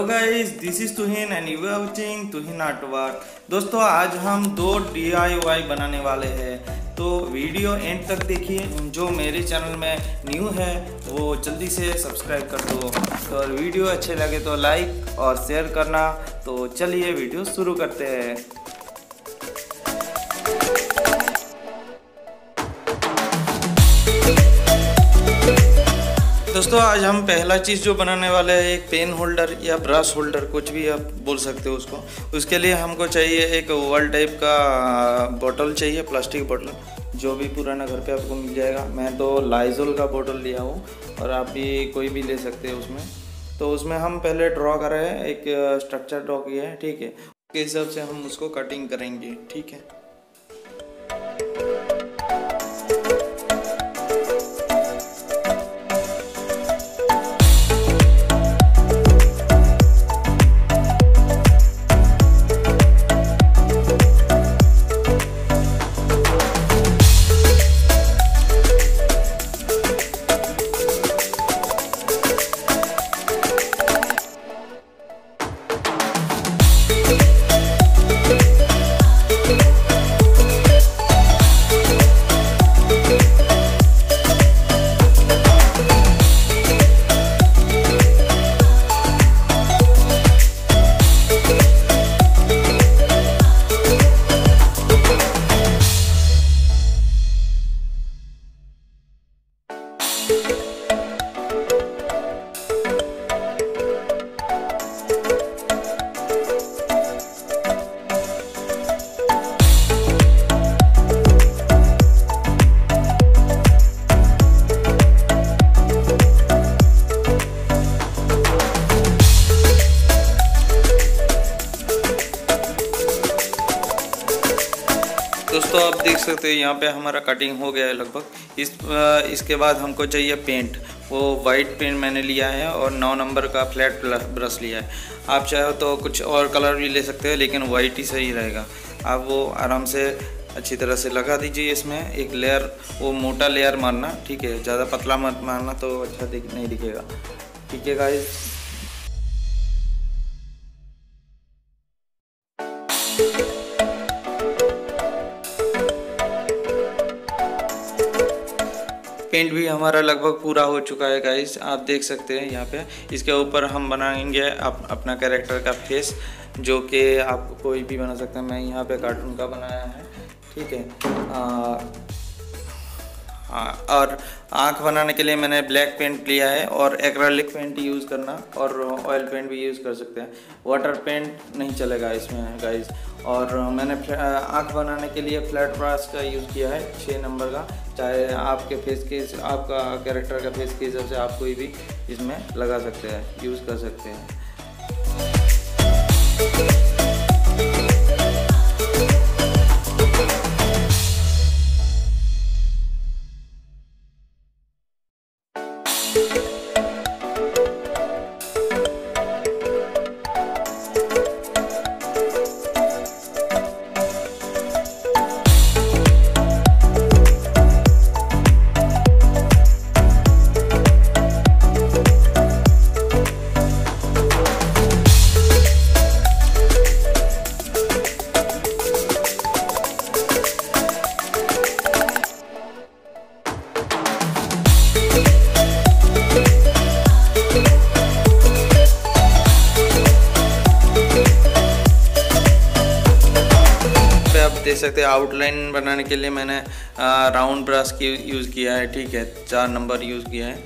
Hello guys, this is Tuhin and you are watching Tuhin art work. दोस्तों, आज हम दो DIY बनाने वाले हैं, तो वीडियो एंड तक देखिए। जो मेरे चैनल में न्यू है वो जल्दी से सब्सक्राइब कर दो, और तो वीडियो अच्छे लगे तो लाइक और शेयर करना। तो चलिए वीडियो शुरू करते हैं। दोस्तों, आज हम पहला चीज़ जो बनाने वाले हैं एक पेन होल्डर या ब्रश होल्डर, कुछ भी आप बोल सकते हो उसको। उसके लिए हमको चाहिए एक ओवल टाइप का बोतल चाहिए, प्लास्टिक बोतल, जो भी पुराना घर पे आपको मिल जाएगा। मैं तो लाइजोल का बोतल लिया हूँ और आप भी कोई भी ले सकते हैं उसमें। तो उसमें हम पहले ड्रॉ कर रहे हैं, एक स्ट्रक्चर ड्रॉ किया है, ठीक है, उसके हिसाब से हम उसको कटिंग करेंगे, ठीक है। दोस्तों, आप देख सकते हैं यहाँ पे हमारा कटिंग हो गया है लगभग। इसके बाद हमको चाहिए पेंट। वो वाइट पेंट मैंने लिया है और 9 नंबर का फ्लैट ब्रश लिया है। आप चाहो तो कुछ और कलर भी ले सकते हो, लेकिन वाइट ही सही रहेगा। आप वो आराम से अच्छी तरह से लगा दीजिए इसमें एक लेयर, वो मोटा लेयर मारना, ठीक है, ज़्यादा पतला मत मारना, तो अच्छा नहीं दिखेगा, ठीक है गाइस। पेंट भी हमारा लगभग पूरा हो चुका है गाइस, आप देख सकते हैं यहाँ पे। इसके ऊपर हम बनाएंगे अपना कैरेक्टर का फेस, जो कि आप कोई भी बना सकते हैं। मैं यहाँ पे कार्टून का बनाया है, ठीक है। और आँख बनाने के लिए मैंने ब्लैक पेंट लिया है, और एक्रेलिक पेंट यूज़ करना और ऑयल पेंट भी यूज़ कर सकते हैं, वाटर पेंट नहीं चलेगा इसमें गाइस। और मैंने आँख बनाने के लिए फ्लैट ब्रश का यूज़ किया है, 6 नंबर का। चाहे आपके फेस के, आपका कैरेक्टर का फेस के हिसाब से आप कोई भी इसमें लगा सकते हैं, यूज़ कर सकते हैं। देख सकते हैं, आउटलाइन बनाने के लिए मैंने राउंड ब्रश की यूज़ किया है, ठीक है, 4 नंबर यूज़ किया है।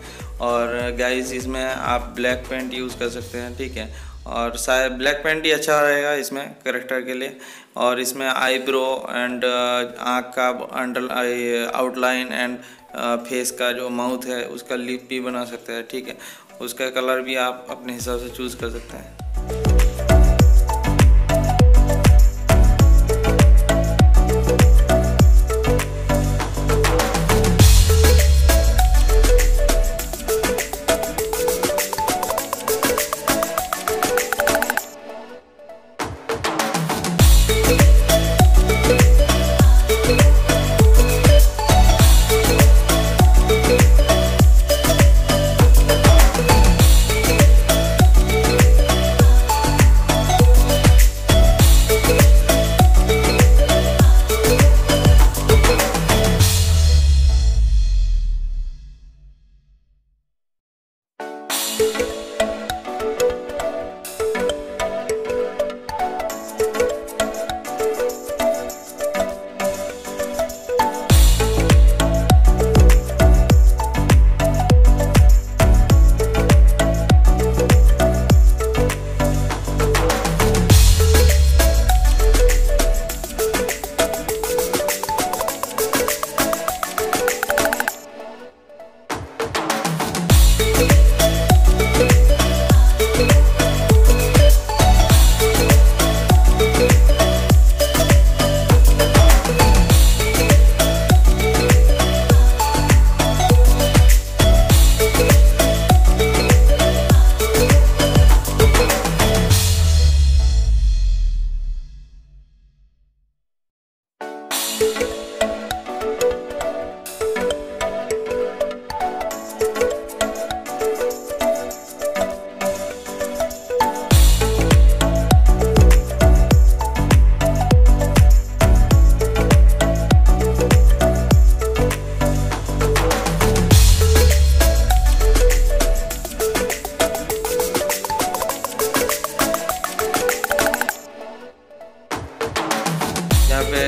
और गाइस, इसमें आप ब्लैक पेंट यूज़ कर सकते हैं, ठीक है, और शायद ब्लैक पेंट ही अच्छा रहेगा इसमें कैरेक्टर के लिए। और इसमें आईब्रो एंड आँख का अंडर आउटलाइन एंड फेस का जो माउथ है उसका लिप भी बना सकते हैं, ठीक है। उसका कलर भी आप अपने हिसाब से चूज़ कर सकते हैं।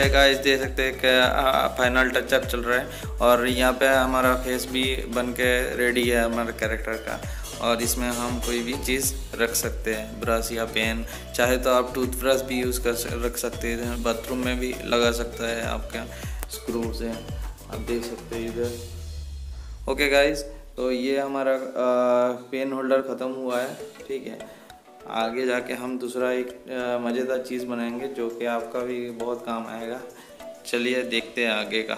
है गाइस, देख सकते हैं कि फाइनल टचअप चल रहा है और यहाँ पे हमारा फेस भी बन के रेडी है हमारे कैरेक्टर का। और इसमें हम कोई भी चीज़ रख सकते हैं, ब्रश या पेन, चाहे तो आप टूथब्रश भी यूज़ कर रख सकते हैं, बाथरूम में भी लगा सकता है। आपका स्क्रू से आप देख सकते हैं इधर। ओके गाइस, तो ये हमारा पेन होल्डर ख़त्म हुआ है, ठीक है। आगे जाके हम दूसरा एक मज़ेदार चीज़ बनाएंगे जो कि आपका भी बहुत काम आएगा। चलिए देखते हैं आगे का।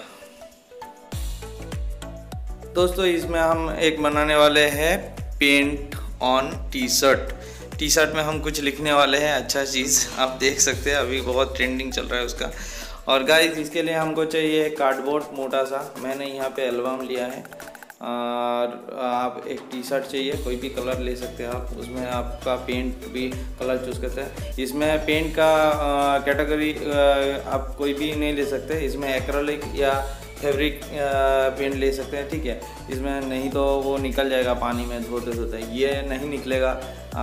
दोस्तों इसमें हम एक बनाने वाले हैं paint on T shirt. T shirt में हम कुछ लिखने वाले हैं, अच्छा चीज़ आप देख सकते हैं अभी बहुत ट्रेंडिंग चल रहा है उसका। और गाइस इसके लिए हमको चाहिए कार्डबोर्ड मोटा सा, मैंने यहाँ पे एल्बम लिया है। और आप एक टी शर्ट चाहिए, कोई भी कलर ले सकते हैं आप, उसमें आपका पेंट भी कलर चूज़ करते हैं। इसमें पेंट का कैटेगरी आप कोई भी नहीं ले सकते, इसमें एक्रेलिक या फैब्रिक पेंट ले सकते हैं, ठीक है। इसमें नहीं तो वो निकल जाएगा पानी में धोते धोते, ये नहीं निकलेगा,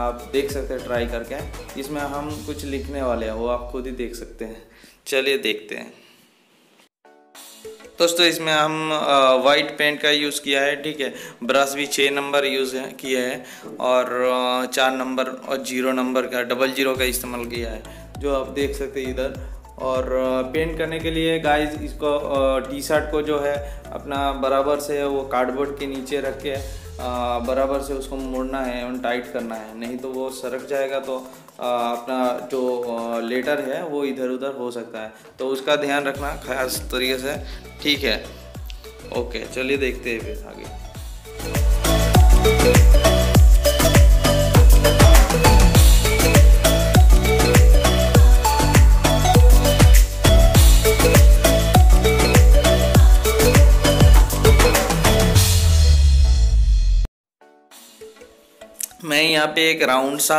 आप देख सकते हैं ट्राई करके। इसमें हम कुछ लिखने वाले हैं, वो आप खुद ही देख सकते हैं, चलिए देखते हैं। दोस्तों इसमें हम वाइट पेंट का यूज़ किया है, ठीक है। ब्रश भी 6 नंबर यूज़ किया है और 4 नंबर और 0 नंबर का, 00 का इस्तेमाल किया है, जो आप देख सकते हैं इधर। और पेंट करने के लिए गाइस इसको टी शर्ट को जो है अपना बराबर से वो कार्डबोर्ड के नीचे रख के बराबर से उसको मोड़ना है और टाइट करना है, नहीं तो वो सरक जाएगा, तो अपना जो लेटर है वो इधर उधर हो सकता है, तो उसका ध्यान रखना खास तरीके से, ठीक है। ओके चलिए देखते हैं फिर आगे। मैं यहाँ पे एक राउंड सा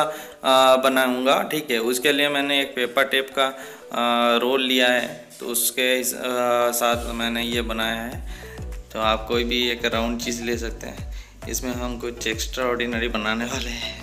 बनाऊंगा, ठीक है। उसके लिए मैंने एक पेपर टेप का रोल लिया है, तो उसके साथ मैंने ये बनाया है। तो आप कोई भी एक राउंड चीज़ ले सकते हैं, इसमें हम कुछ एक्स्ट्रा ऑर्डिनरी बनाने वाले हैं।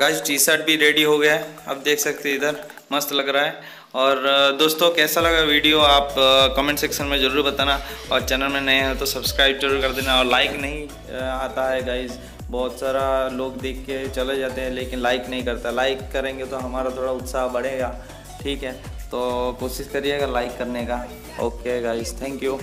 गाइस टी शर्ट भी रेडी हो गया है, आप देख सकते हैं इधर, मस्त लग रहा है। और दोस्तों कैसा लगा वीडियो आप कमेंट सेक्शन में ज़रूर बताना, और चैनल में नए हैं तो सब्सक्राइब जरूर कर देना। और लाइक नहीं आता है गाइस, बहुत सारा लोग देख के चले जाते हैं लेकिन लाइक नहीं करता, लाइक करेंगे तो हमारा थोड़ा उत्साह बढ़ेगा, ठीक है। तो कोशिश करिएगा लाइक करने का। Okay guys, thank you.